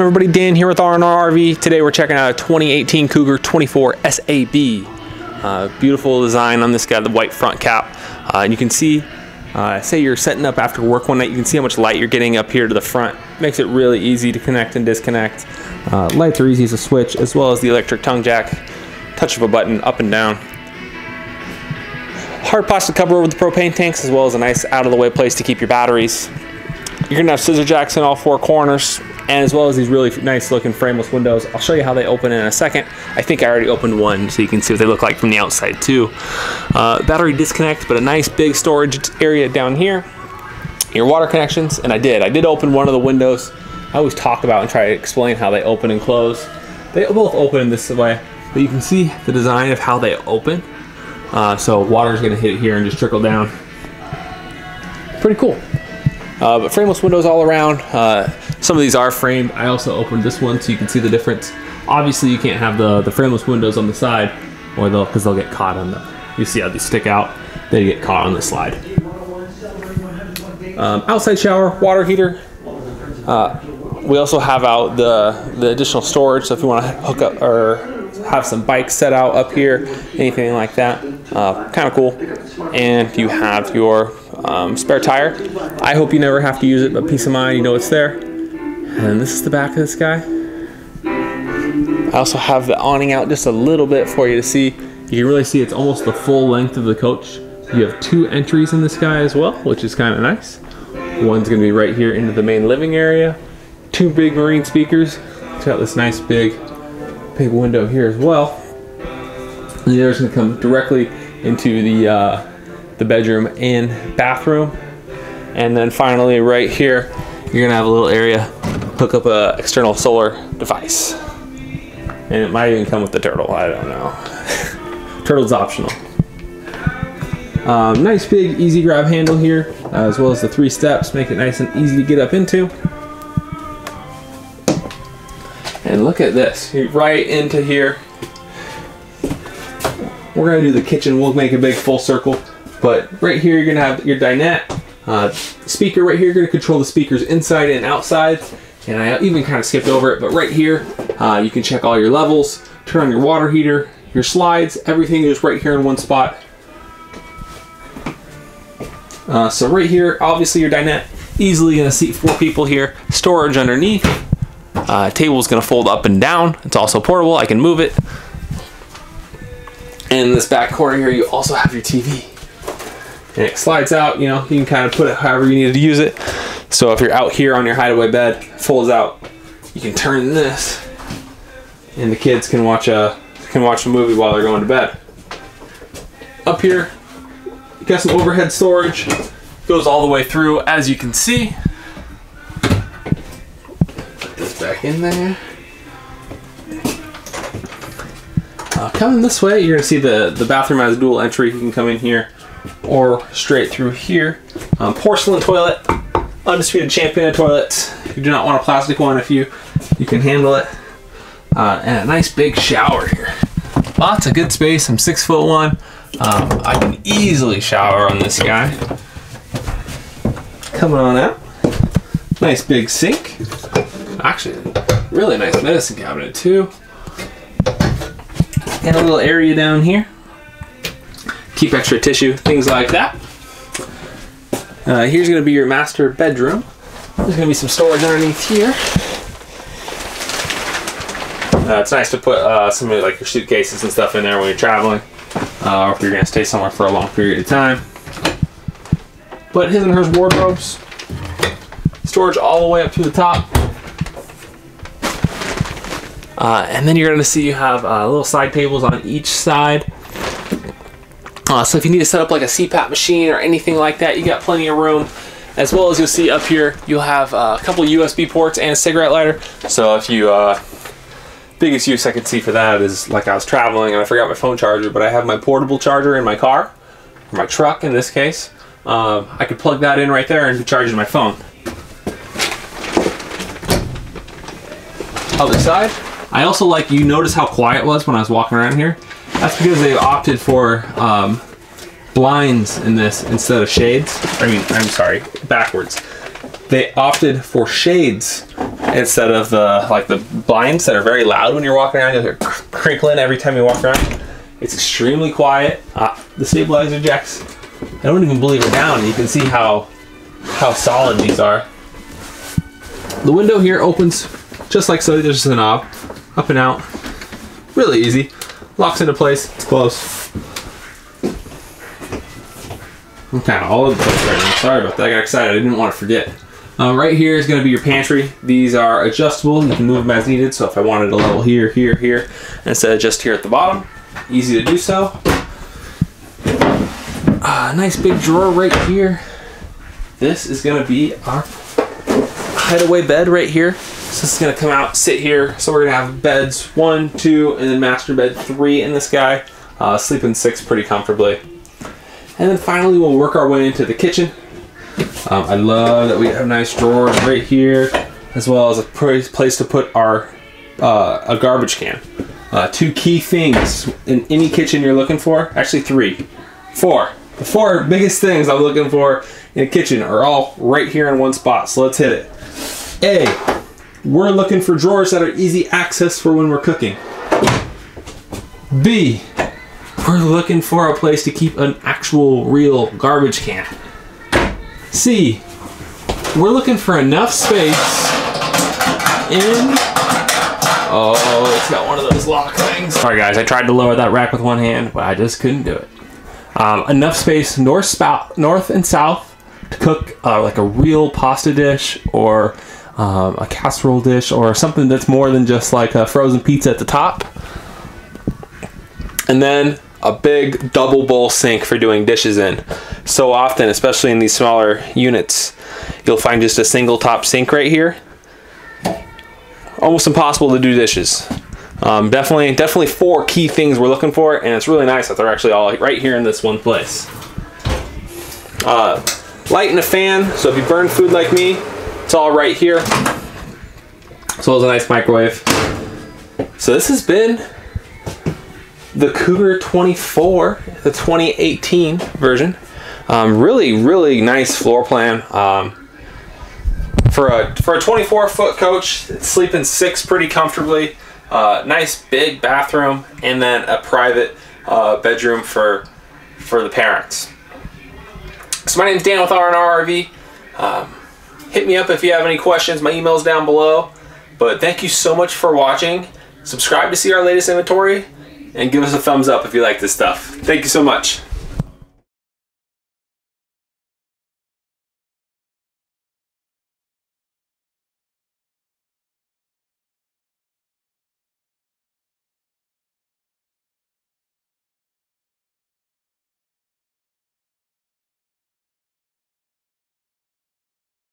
Everybody, Dan here with R'nR RV. Today we're checking out a 2018 Cougar 24SAB. Beautiful design on this guy, the white front cap. And you can see, say you're setting up after work one night, you can see how much light you're getting up here to the front. Makes it really easy to connect and disconnect. Lights are easy as a switch, as well as the electric tongue jack. Touch of a button, up and down. Hard plastic cover over the propane tanks, as well as a nice out-of-the-way place to keep your batteries. You're gonna have scissor jacks in all four corners, and as well as these really nice looking frameless windows. I'll show you how they open in a second. I think I already opened one, so you can see what they look like from the outside too. Battery disconnect, but a nice big storage area down here. Your water connections, and I did open one of the windows. I always talk about and try to explain how they open and close. They both open this way, but you can see the design of how they open. So water's gonna hit here and just trickle down. Pretty cool. But frameless windows all around. Some of these are framed. I also opened this one so you can see the difference. Obviously you can't have the frameless windows on the side, or because they'll get caught on the, you see how these stick out, they get caught on the slide. Outside shower, water heater. We also have out the additional storage, so if you want to hook up or have some bikes set out up here, anything like that, kind of cool. And you have your spare tire. I hope you never have to use it, but peace of mind, you know it's there. And this is the back of this guy. I also have the awning out just a little bit for you to see. You can really see it's almost the full length of the coach. You have two entries in this guy as well, which is kind of nice. One's gonna be right here into the main living area. Two big marine speakers. It's got this nice big window here as well. The other's gonna come directly into the bedroom and bathroom. And then finally right here, you're gonna have a little area, hook up a external solar device. And it might even come with the turtle, I don't know. Turtle's optional. Nice big easy grab handle here, as well as the three steps, make it nice and easy to get up into. And look at this, right into here. We're gonna do the kitchen, we'll make a big full circle. But right here, you're gonna have your dinette. Speaker right here, you're gonna control the speakers inside and outside. And I even kind of skipped over it, but right here, you can check all your levels, turn on your water heater, your slides, everything is right here in one spot. So right here, obviously your dinette, easily gonna seat four people here. Storage underneath. Table is going to fold up and down. It's also portable. I can move it. And in this back corner here, you also have your TV. And it slides out. You know, you can kind of put it however you need to use it. So if you're out here on your hideaway bed, folds out. You can turn this, and the kids can watch a movie while they're going to bed. Up here, you got some overhead storage. Goes all the way through, as you can see. Back in there. Coming this way, you're gonna see the bathroom has a dual entry. You can come in here or straight through here. Porcelain toilet, undisputed champion of toilets. If you do not want a plastic one, if you can handle it. And a nice big shower here. Lots of good space. I'm 6'1". I can easily shower on this guy. Coming on out. Nice big sink. Actually, really nice medicine cabinet too. And a little area down here. Keep extra tissue, things like that. Here's gonna be your master bedroom. There's gonna be some storage underneath here. It's nice to put some of like your suitcases and stuff in there when you're traveling, or if you're gonna stay somewhere for a long period of time. But his and hers wardrobes. Storage all the way up to the top. And then you're gonna see you have little side tables on each side. So if you need to set up like a CPAP machine or anything like that, you got plenty of room. As well as you'll see up here, you'll have a couple USB ports and a cigarette lighter. So if you, biggest use I could see for that is like I was traveling and I forgot my phone charger, but I have my portable charger in my car, or my truck in this case. I could plug that in right there and be charging my phone. Other side. I also like, you notice how quiet it was when I was walking around here? That's because they've opted for blinds in this instead of shades. I mean, I'm sorry, backwards. They opted for shades instead of the blinds that are very loud when you're walking around. You'll hear crinkling every time you walk around. It's extremely quiet. The stabilizer jacks, I don't even believe they're down. You can see how solid these are. The window here opens just like so. There's just a knob, up and out. Really easy. Locks into place. It's closed. I'm kind of all over the place right now. Sorry about that. I got excited. I didn't want to forget. Right here is going to be your pantry. These are adjustable. You can move them as needed. So if I wanted a level here, here, here, instead of just here at the bottom, easy to do so. Nice big drawer right here. This is going to be our hideaway bed right here. So this is going to come out, sit here. So we're going to have beds 1, 2, and then master bed 3 in this guy. Sleeping 6 pretty comfortably. And then finally, we'll work our way into the kitchen. I love that we have nice drawers right here, as well as a place to put our a garbage can. Two key things in any kitchen you're looking for, actually 3, 4. The 4 biggest things I'm looking for in a kitchen are all right here in one spot, so let's hit it. A, we're looking for drawers that are easy access for when we're cooking. B, we're looking for a place to keep an actual real garbage can. C, we're looking for enough space in... Oh, it's got one of those lock things. Sorry guys, I tried to lower that rack with one hand, but I just couldn't do it. Enough space north and south to cook like a real pasta dish or a casserole dish or something that's more than just like a frozen pizza at the top. And then a big double bowl sink for doing dishes in. So often, especially in these smaller units, you'll find just a single top sink right here. Almost impossible to do dishes. Definitely 4 key things we're looking for, and it's really nice that they're actually all right here in this one place. Light and a fan, so if you burn food like me, it's all right here. As well as a nice microwave. So this has been the Cougar 24, the 2018 version. Really nice floor plan. For a 24-foot coach, it's sleeping 6 pretty comfortably. Nice big bathroom, and then a private bedroom for the parents. So my name's Dan with R'nR RV. Hit me up if you have any questions. My email's down below. But thank you so much for watching. Subscribe to see our latest inventory. And give us a thumbs up if you like this stuff. Thank you so much.